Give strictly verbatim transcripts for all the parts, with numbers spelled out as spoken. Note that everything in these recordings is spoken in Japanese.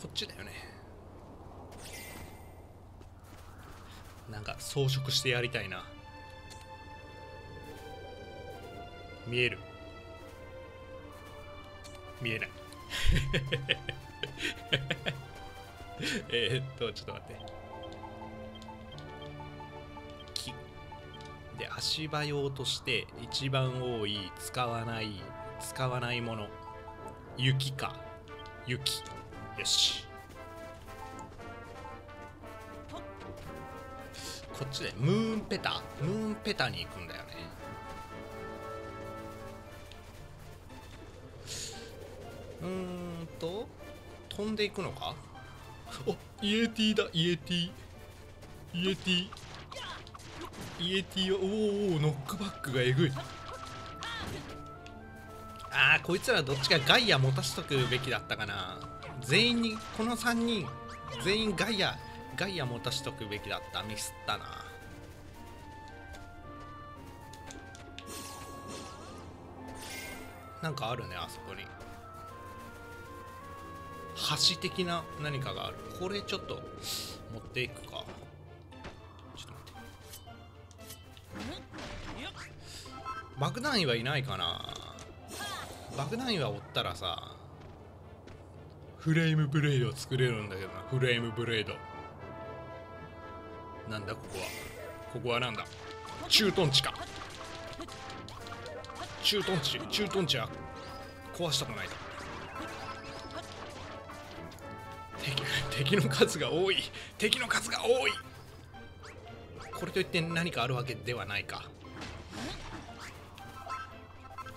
こっちだよね。なんか装飾してやりたいな。見える見えないえっとちょっと待って、木で足場用として一番多い使わない使わないもの、雪か雪、よしこっちでムーンペタムーンペタに行くんだよね。うーんと飛んでいくのか。お、イエティだ、イエティイエティイエティを、おーおーノックバックがえぐい。あーこいつらどっちかガイア持たしとくべきだったかな。全員にこのさんにん全員ガイアガイア持たしとくべきだった。ミスったな。なんかあるね、あそこに橋的な何かがある。これちょっと持っていくか。ちょっと待って、爆弾はいないかな。爆弾は追ったらさフレームブレードを作れるんだけどな。フレームブレードなんだここは。ここはなんだ、駐屯地か。駐屯地駐屯地は壊したくないと。敵の数が多い敵の数が多い。これといって何かあるわけではないか。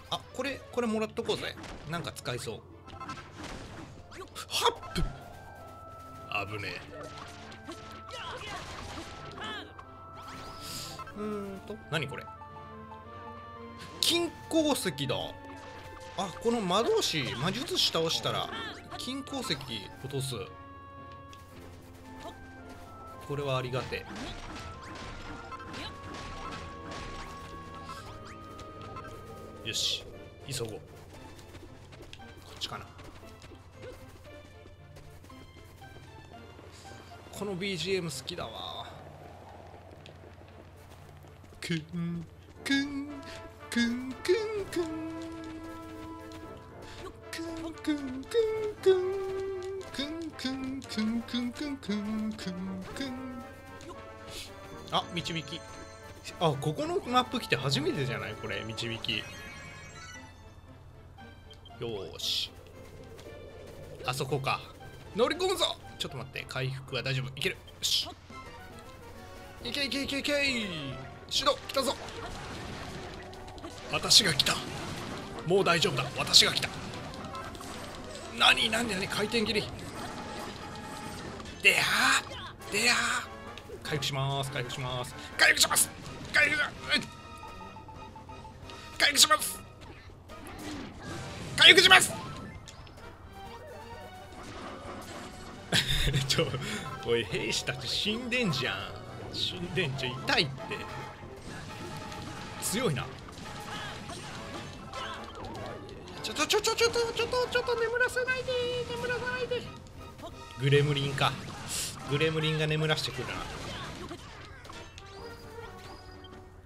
あ、これこれもらっとこうぜ、なんか使えそう。ハップ危ねえ。うーんと何これ、金鉱石だ。あ、この魔導士魔術師倒したら金鉱石落とす。これはありがてえ。よし急ごう。こっちかな。この ビージーエム 好きだわ。くんくんくんくんくんくんくんくんくんくんくんくんくんくんくんくんくん。あ、導き。あ、ここのマップ来て初めてじゃないこれ、導き。よーしあそこか、乗り込むぞ。ちょっと待って、回復は大丈夫、いける。よしいけいけいけいけい、シド来たぞ。私が来た、もう大丈夫だ、私が来た。何何何、回転切りでやーでやー、回復します回復します回復します回復します回復します回復しますちょ、おい兵士たち死んでんじゃん死んでんじゃん、痛いって。強いな。ちょちょちょちょちょちょちょちょっと眠らせないで眠らさないで。グレムリンか、グレムリンが眠らしてくるな。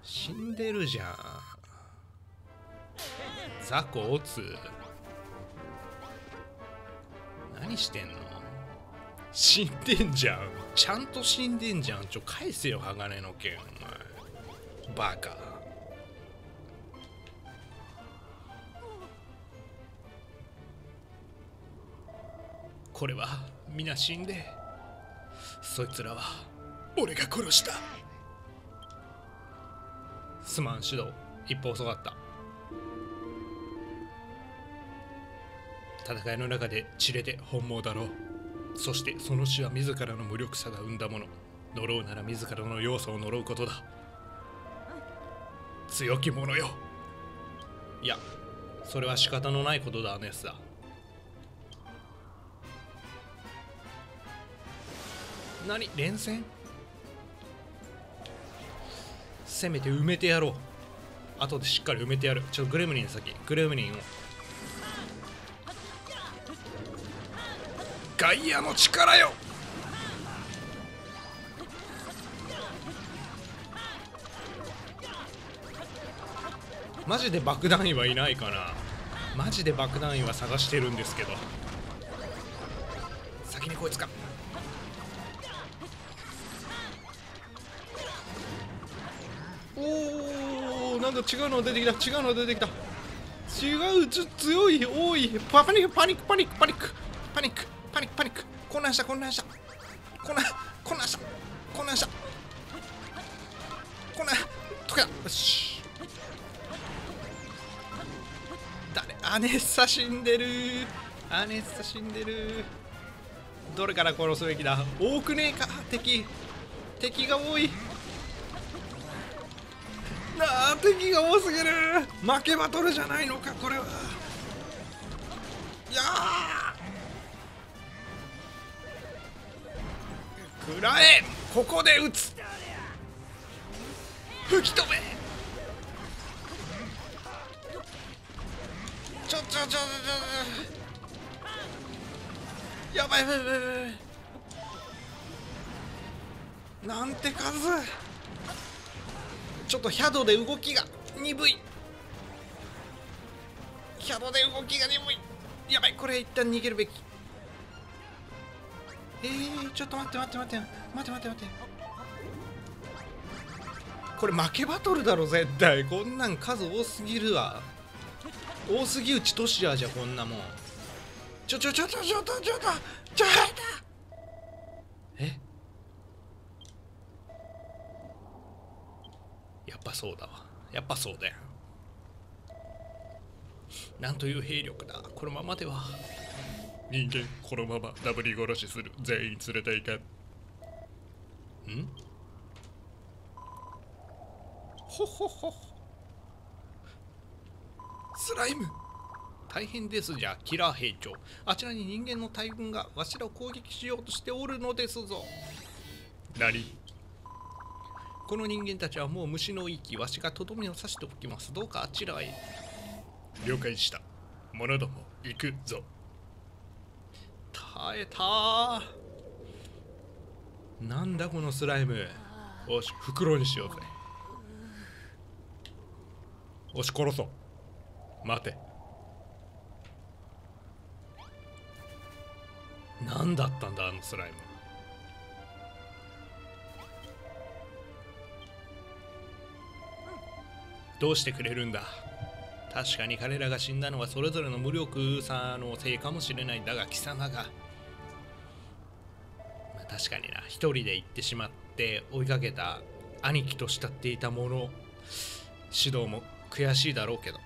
死んでるじゃん。雑魚オツ何してんの。死んでんじゃん、ちゃんと死んでんじゃん。ちょ返せよ鋼の剣、お前バカ。これは皆死んで、そいつらは俺が殺した。すまんシド、一歩遅かった。戦いの中で血れて本望だろう。そしてその死は自らの無力さが生んだもの。呪うなら自らの要素を呪うことだ。強き者よ。いや、それは仕方のないことだ。アネスだ。何連戦、せめて埋めてやろう。後でしっかり埋めてやる。ちょっとグレムリン先、グレムリンをガイアの力よ。マジで爆弾員はいないかな。マジで爆弾員は探してるんですけど、先にこいつか。おお、なんか違うの出てきた、違うの出てきた、違う、つ強い、多い、パニックパニックパニックパニックパニックパニックパニック、混乱した、混乱した、混乱混乱した、混乱した、混乱とか、よし、誰、アネッサ死んでる、アネッサ死んでる、どれから殺すべきだ、多くねえか、敵敵が多いなあ、敵が多すぎる、負けバトルじゃないのかこれは。いやー、食らえ、ここで撃つ、吹き飛べ、ちょちょちょちょちょ、やばいやばいやばいやばい、なんて数、ちょっとヒャドで動きが鈍い、ヒャドで動きが鈍い、やばい、これ一旦逃げるべき。えー、ちょっと待って待って待って待って待って待って、これ負けバトルだろ絶対、こんなん数多すぎるわ、多すぎうちトシアじゃこんなもん、ちょちょちょちょちょちょちょちょ、え、やっぱそうだわ、やっぱそうだよ、なんという兵力だ、このままでは、人間このままダブリ殺しする、全員連れていけん、ほほほ、スライム大変ですじゃ、キラー兵長、あちらに人間の大軍がわしらを攻撃しようとしておるのですぞ。何、この人間たちはもう虫の息、わしがとどめを刺しておきます、どうかあちらへ。了解した、者ども行くぞ。耐えたー、なんだこのスライム、よし袋にしようぜ、よし殺そう、待て、何だったんだあのスライム、どうしてくれるんだ。確かに彼らが死んだのはそれぞれの無力さのせいかもしれない、だが貴様が、まあ、確かにな、一人で行ってしまって追いかけた兄貴と慕っていたもの、指導も悔しいだろうけど、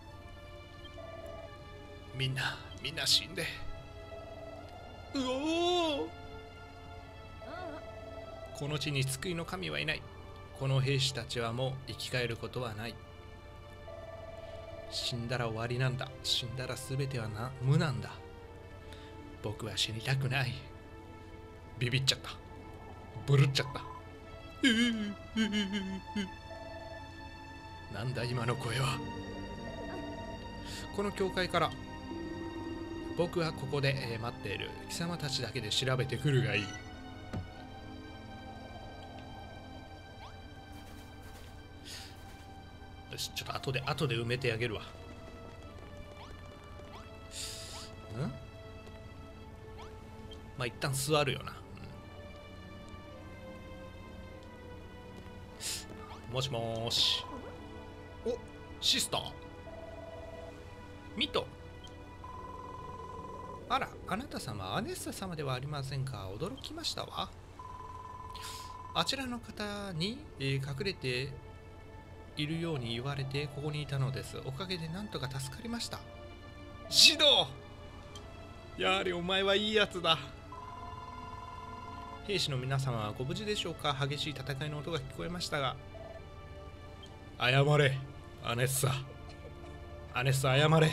みんなみんな死んで、うおー、この地に救いの神はいない、この兵士たちはもう生き返ることはない、死んだら終わりなんだ、死んだら全てはな無なんだ、僕は死にたくない、ビビっちゃった、ブルっちゃった、なんだ今の声は、この教会から、僕はここで待っている、貴様たちだけで調べてくるがいい、ちょっと後で後で埋めてあげるわ。うん、まあ一旦座るよな、うん、もしもーし、おシスターミト、あらあなた様、アネッサ様ではありませんか、驚きましたわ、あちらの方に、えー、隠れているように言われてここにいたのです、おかげでなんとか助かりました。シドー、やはりお前はいいやつだ。兵士の皆様はご無事でしょうか、激しい戦いの音が聞こえましたが。謝れアネッサ、アネッサ謝れ。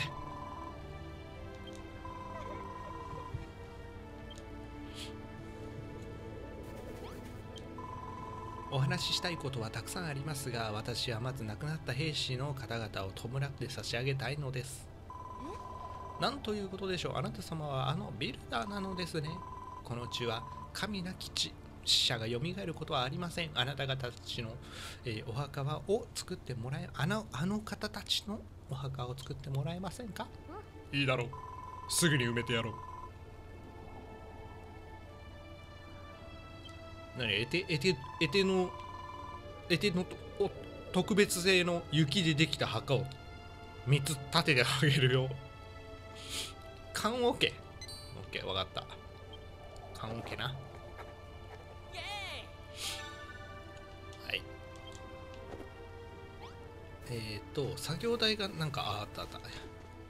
お話ししたいことはたくさんありますが、私はまず亡くなった兵士の方々を弔って差し上げたいのです。なんということでしょう、あなた様はあのビルダーなのですね。この地は神なき地、死者がよみがえることはありません。あなた方たちの、えー、お墓を作ってもらえ、あの、あの方たちのお墓を作ってもらえませんか？いいだろう。すぐに埋めてやろう。何、えて、えて、えての、えてのお特別製の雪でできた墓をみっつ立ててあげるよ。缶オケ。オッケー、わかった。缶オケな。はい。えっと、作業台がなんか、あったあった。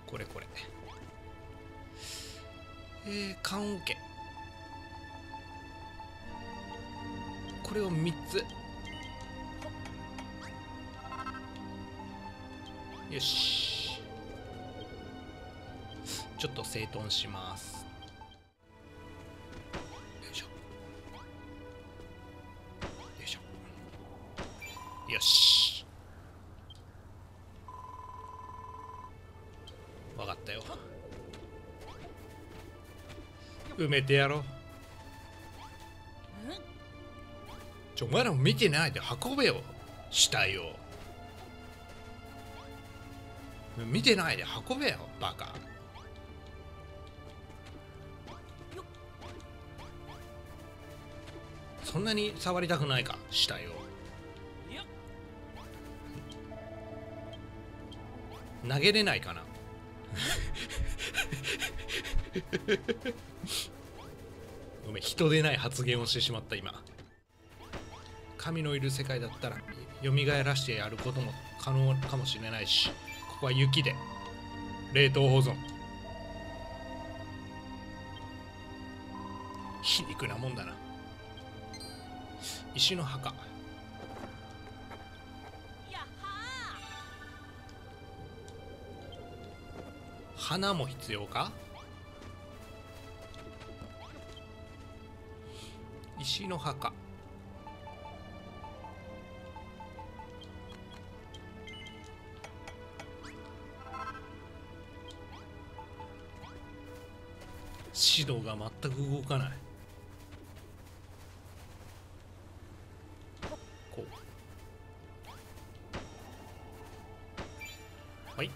これこれ。えー、缶オケ。これをみっつ。よし。ちょっと整頓します。よいしょ。よいしょ。よし。わかったよ。埋めてやろう。ちょ、お前らも見てないで運べよ、死体を。見てないで運べよ、バカ。そんなに触りたくないか、死体を。投げれないかな。ごめん、人でない発言をしてしまった今。神のいる世界だったらよみがえらしてやることも可能かもしれないし、ここは雪で冷凍保存。皮肉なもんだな。石の墓。花も必要か。石の墓。指導が全く動かない。こう。はい。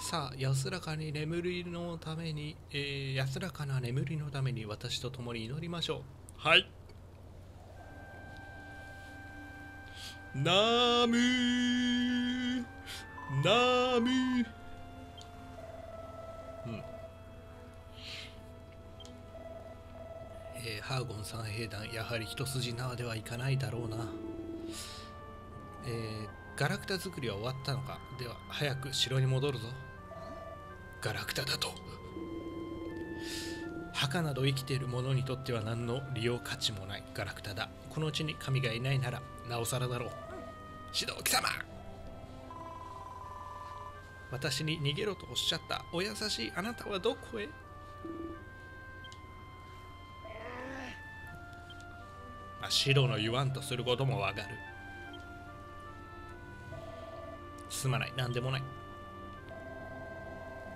さあ、安らかに眠りのために、えー、安らかな眠りのために私と共に祈りましょう。はい。ナム。ナミー、うん、えー、ハーゴン三兵団、やはり一筋縄ではいかないだろうな。えー、ガラクタ作りは終わったのか。では早く城に戻るぞ。ガラクタだと墓など生きている者にとっては何の利用価値もない。ガラクタだ。このうちに神がいないならなおさらだろう。指導貴様、私に逃げろとおっしゃったお優しいあなたはどこへ。まあ、指導の言わんとすることもわかる。すまない、なんでもない。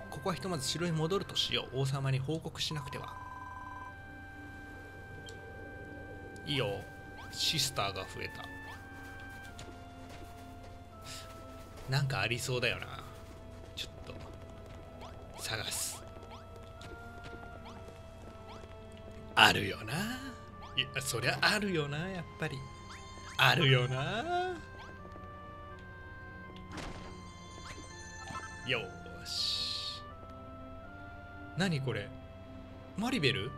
ここはひとまず城へ戻るとしよう。王様に報告しなくては。いいよ、シスターが増えた。なんかありそうだよな。探す。あるよな。いや、そりゃあるよな、やっぱり。あるよな。よーし。何これ？マリベル？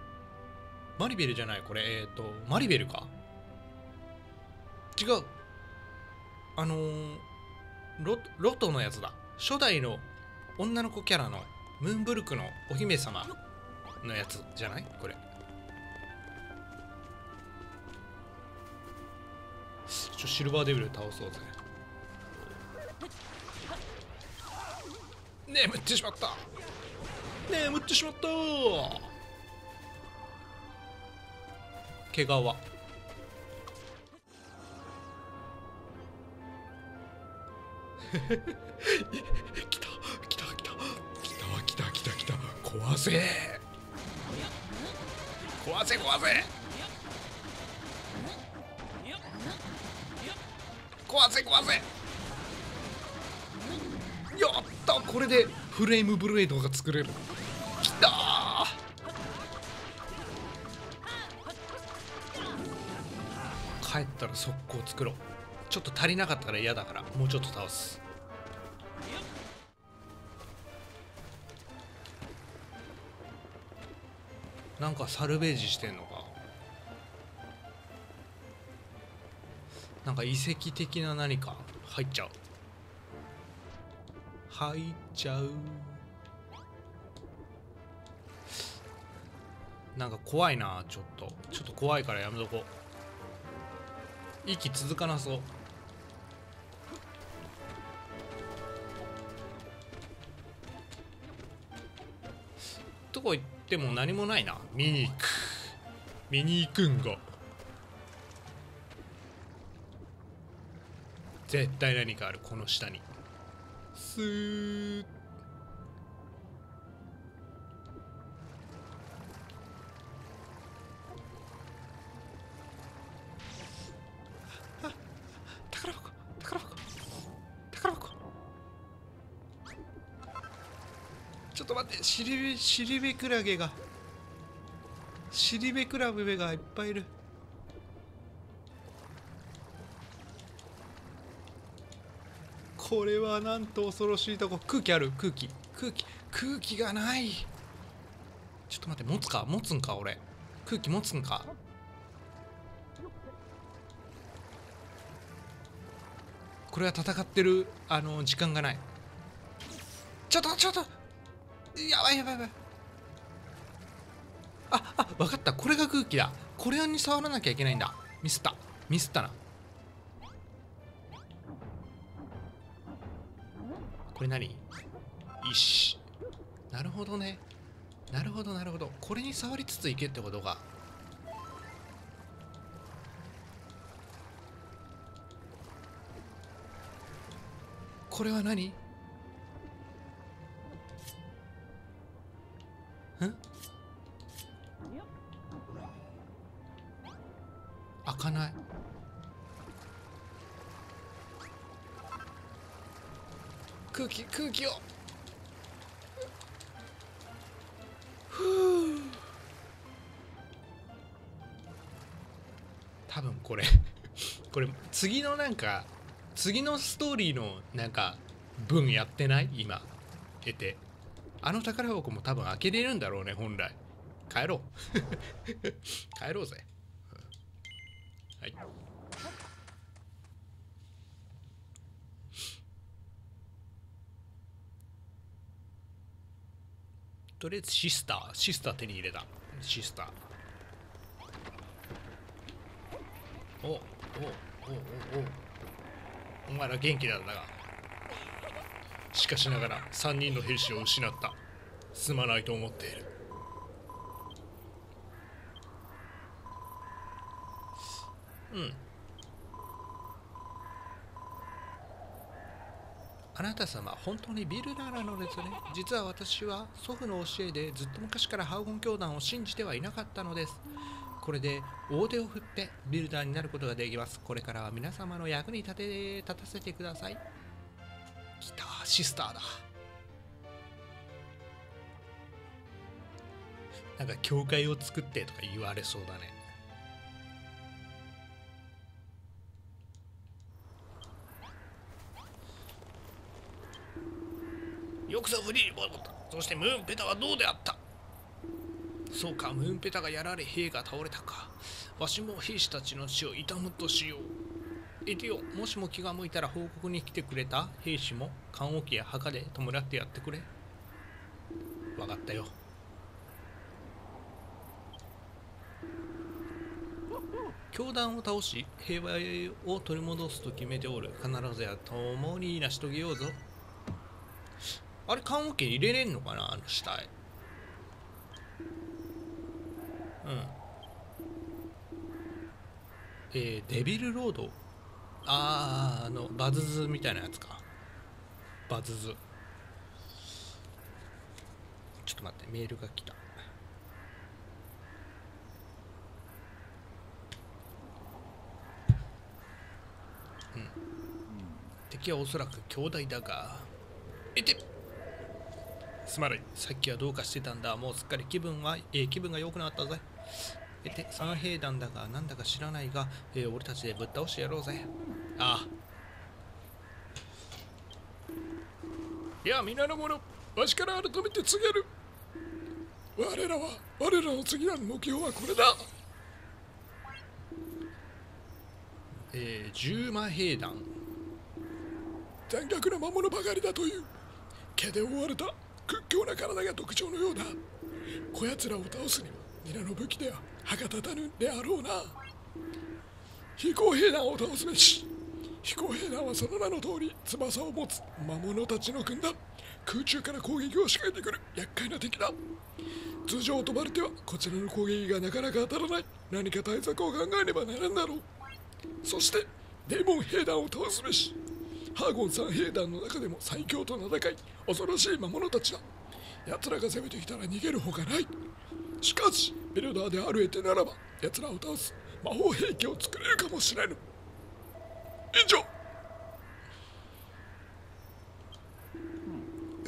マリベルじゃない、これ。えっと、マリベルか？違う。あのー、ロ、ロトのやつだ。初代の女の子キャラの。ムーンブルクのお姫様のやつじゃないこれ。ちょ、シルバーデビル倒そうぜ。眠ってしまった、眠ってしまった。怪我は来た来た来た。壊せ壊せ壊せ壊せ壊せ、やったー、これでフレームブレードが作れる。きたー、帰ったら速攻作ろう。ちょっと足りなかったから嫌だから、もうちょっと倒す。なんかサルベージしてんのか、なんか遺跡的な何か入っちゃう入っちゃうなんか怖いな、ちょっとちょっと怖いからやめとこう。息続かなそう。どこ行っても何もないな。見に行く見に行くんが絶対何かある。この下にスーッ、ちょっと待って、シリベ、シリベクラゲがシリベクラゲがいっぱいいる。これはなんと恐ろしいとこ。空気ある、空気空気空気がない。ちょっと待って、持つか持つんか俺、空気持つんか。これは戦ってるあの時間がない。ちょっとちょっとやばいやばいやばい。ああ、分かった、これが空気だ。これに触らなきゃいけないんだ。ミスったミスったな。これ何、石。なるほどね、なるほどなるほど。これに触りつついけってことか。これは何、ん？開かない。空気空気を、ふう、多分これこれ次のなんか次のストーリーのなんか文やってない今得て。あの宝箱も多分開けれるんだろうね本来。帰ろう帰ろうぜ。はい、とりあえずシスターシスター手に入れた。シスター、おおおおおおお前ら元気なんだが、しかしながらさんにんの兵士を失った。すまないと思っている。うん、あなた様本当にビルララのですね。実は私は祖父の教えでずっと昔からハーゴン教団を信じてはいなかったのです。これで大手を振ってビルダーになることができます。これからは皆様の役に立て立たせてください。来た、シスターだ。なんか教会を作ってとか言われそうだね。よくぞフリーに戻った。そしてムーンペタはどうであった。そうか、ムーンペタがやられ兵が倒れたか。わしも兵士たちの死を悼むとしよう。エディオ、もしも気が向いたら報告に来てくれた兵士も棺桶や墓で弔ってやってくれ。わかったよ。教団を倒し平和を取り戻すと決めておる。必ずや共に成し遂げようぞ。あれ、棺桶入れれんのかな、あの死体。うん、えー、デビルロード、あー、あのバズズみたいなやつか。バズズ、ちちょっと待って、メールが来た。うん。敵はおそらく兄弟だが。えて。すまない。さっきはどうかしてたんだ。もうすっかり気分は、えー、気分が良くなったぜ。えて、三兵団だが、なんだか知らないが、えー、俺たちでぶっ倒してやろうぜ。ああ。いや、皆の者、わしから改めて告げる。我らは、我らの次なる目標はこれだ。えー、十魔兵団。残虐な魔物ばかりだという。毛で覆われた屈強な体が特徴のようだ。こやつらを倒すには、皆の武器では歯が立たぬであろうな。飛行兵団を倒すべし。飛行兵団はその名の通り翼を持つ魔物たちの軍だ。空中から攻撃を仕掛けてくる厄介な敵だ。通常飛ばれてはこちらの攻撃がなかなか当たらない。何か対策を考えねばならんだろう。そしてデーモン兵団を倒すべし。ハーゴン三兵団の中でも最強と名高い恐ろしい魔物たちだ。奴らが攻めてきたら逃げるほかない。しかしビルダーであるエテならば奴らを倒す魔法兵器を作れるかもしれぬ。以上。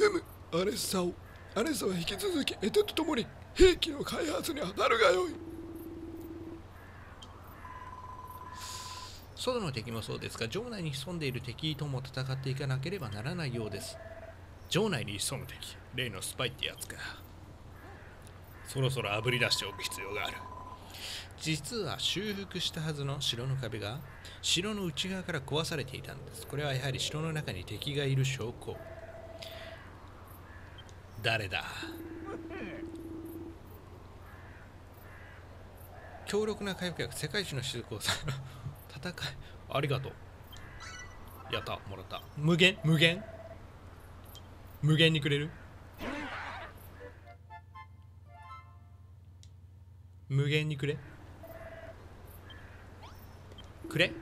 M アレッサをアレッサは引き続きエテと共に兵器の開発に当たるがよい。外の敵もそうですが、城内に潜んでいる敵とも戦っていかなければならないようです。城内に潜む敵、例のスパイってやつか。そろそろ炙り出しておく必要がある。実は修復したはずの城の壁が城の内側から壊されていたんです。これはやはり城の中に敵がいる証拠。誰だ。強力な回復薬、世界一の雫をさ戦い、ありがとう。やった、もらった。無限無限無限にくれる。無限にくれくれ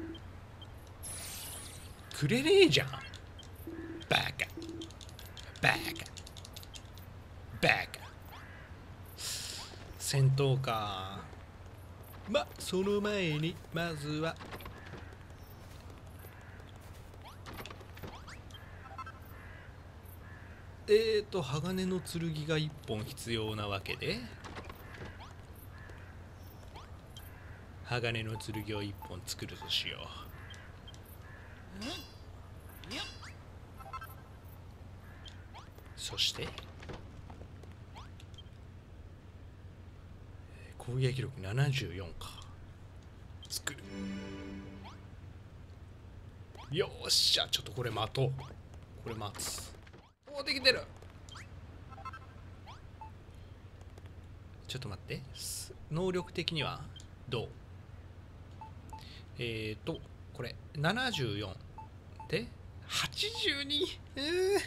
くれねえじゃん。バカバカバカ。戦闘か。ま、その前にまずはえーと鋼の剣がいっぽん必要なわけで、鋼の剣をいっぽん作るとしよう。そして攻撃力ななじゅうよんか。作る。よっしゃ、ちょっとこれ待とう。これ待つ。おお、できてる。ちょっと待って、能力的にはどう。えっと、これななじゅうよんではちじゅうに。うーう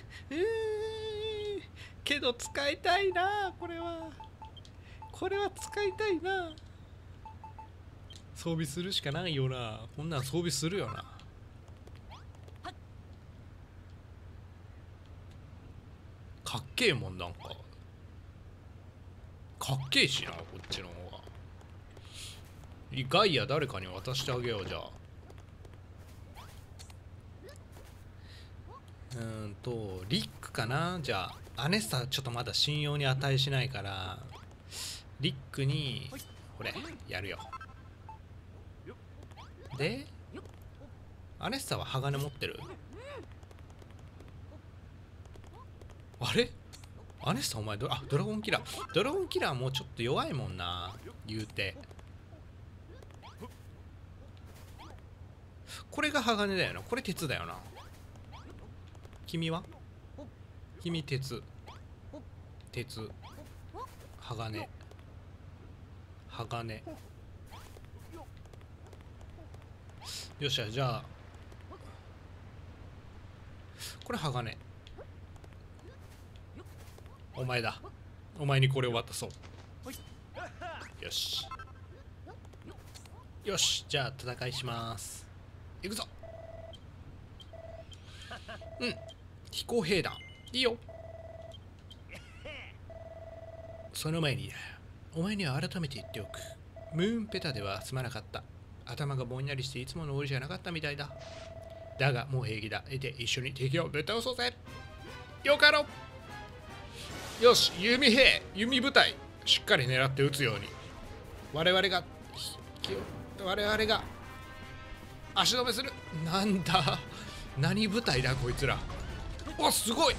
ーけど使いたいな。これはこれは使いたいな。装備するしかないよな。こんなん装備するよな。かっけえもん。なんかかっけえしな、こっちの方が。ガイア誰かに渡してあげよう。じゃあ、うーんとリックかな。じゃあアネッサちょっとまだ信用に値しないから、リックにこれやるよ。でアネッサは鋼持ってる。あれアネッサお前、ドあドラゴンキラードラゴンキラーもうちょっと弱いもんな、言うて。これが鋼だよな。これ鉄だよな。君は君鉄鉄鋼鋼。よっしゃ、じゃあこれ鋼、お前だ。お前にこれを渡そう。よしよし、じゃあ戦いします。行くぞ。うん、飛行兵団いいよ。その前に、お前には改めて言っておく。ムーンペタではすまなかった。頭がぼんやりしていつもの俺じゃなかったみたいだ。だが、もう平気だ。出て一緒に敵をぶっ倒そうぜ。よかろう。よし、弓兵、弓部隊。しっかり狙って撃つように。我々が、我々が、足止めする。なんだ。何部隊だ、こいつら。わ、すごい。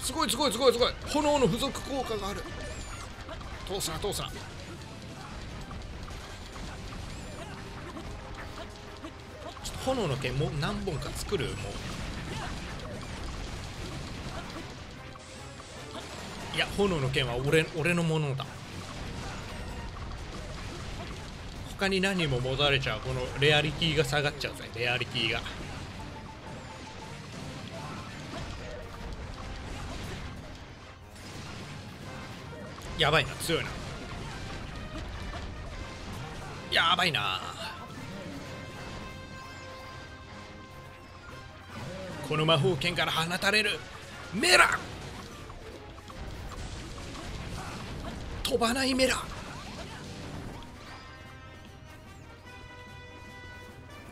すごいすごいすごいすごい。炎の付属効果がある。通すな通すな。炎の剣も何本か作る。もういや、炎の剣は俺、俺のものだ。他に何も持たれちゃう。このレアリティが下がっちゃうぜ。レアリティがやばいな。強いな。やばいな。この魔法剣から放たれるメラ、飛ばないメラ、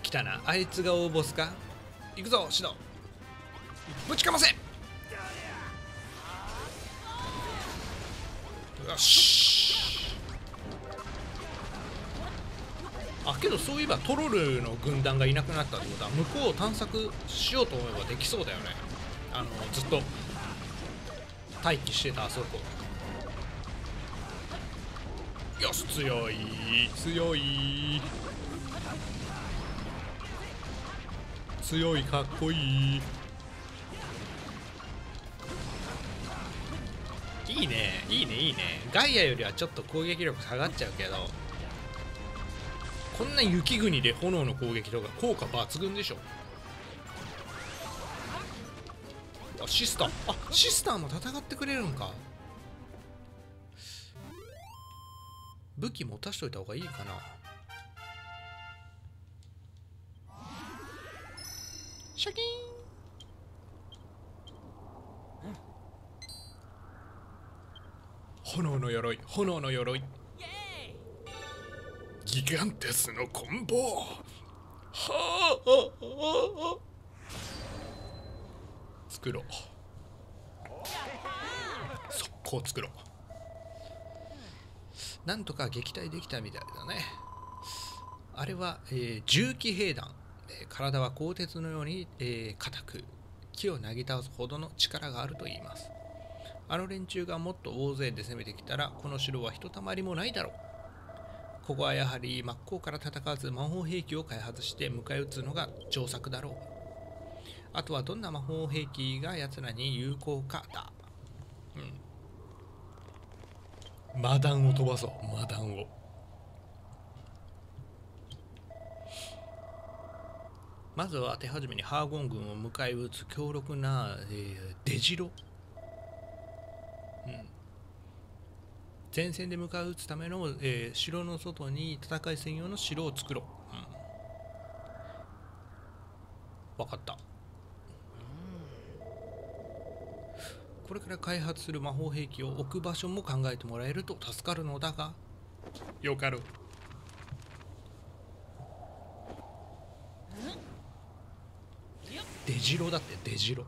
来たな。あいつが大ボスか。行くぞシド、ぶちかませ。よし。あ、けどそういえばトロルの軍団がいなくなったってことは、向こうを探索しようと思えばできそうだよね。あのずっと待機してたあそこ。よし、強い強い強い、かっこいい。いいねいいねいいね。ガイアよりはちょっと攻撃力下がっちゃうけど、こんな雪国で炎の攻撃とか効果抜群でしょ。あ、シスター、あ、シスターも戦ってくれるのか。武器持たしといた方がいいかな。シャキーン。炎の鎧、炎の鎧。ギガンテスのコンボ。はあ。作ろう。速攻作ろう。なんとか撃退できたみたいだね。あれは、えー、重騎兵団。体は鋼鉄のように、えー、固く、木をなぎ倒すほどの力があると言います。あの連中がもっと大勢で攻めてきたら、この城はひとたまりもないだろう。ここはやはり真っ向から戦わず、魔法兵器を開発して迎え撃つのが上策だろう。あとはどんな魔法兵器が奴らに有効かだ。うん。魔弾を飛ばそう、魔弾を。まずは手始めにハーゴン軍を迎え撃つ強力な、えー、出城。うん、前線で向かうつための、えー、城の外に戦い専用の城を作ろう。うん、分かった。これから開発する魔法兵器を置く場所も考えてもらえると助かるのだが。よかろう。出城だって、出城。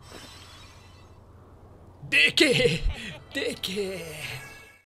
でけえでけえ。